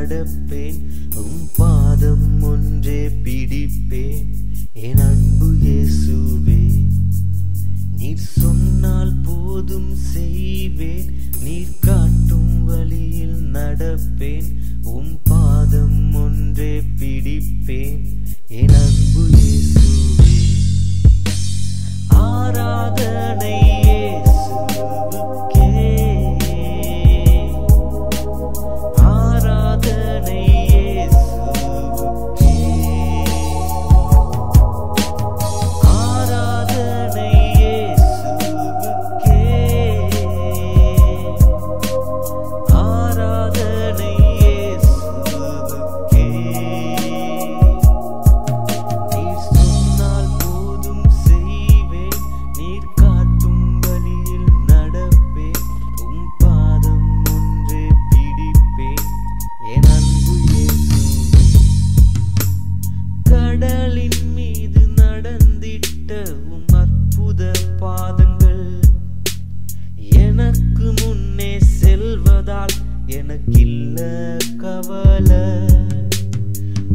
நடப்பேன் உம் பாதம் ஒன்றே பிடிப்பேன் என் அன்பு இயேசுவே நீர் சொன்னால் போதும் செய்வேன் நீர் காட்டும் வழியில் நடப்பேன் உம் பாதம் ஒன்றே பிடிப்பேன் என் அன்பு இயேசுவே ஆராதனை எனக்கில்ல கவலை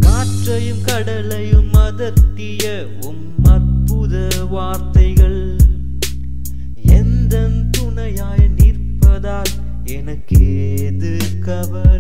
காற்றையும் கடலையும் அதர்த்திய உம் அற்புத வார்த்தைகள் எந்தன் துணையாய் நிற்பதால் எனக்கேது கவலை.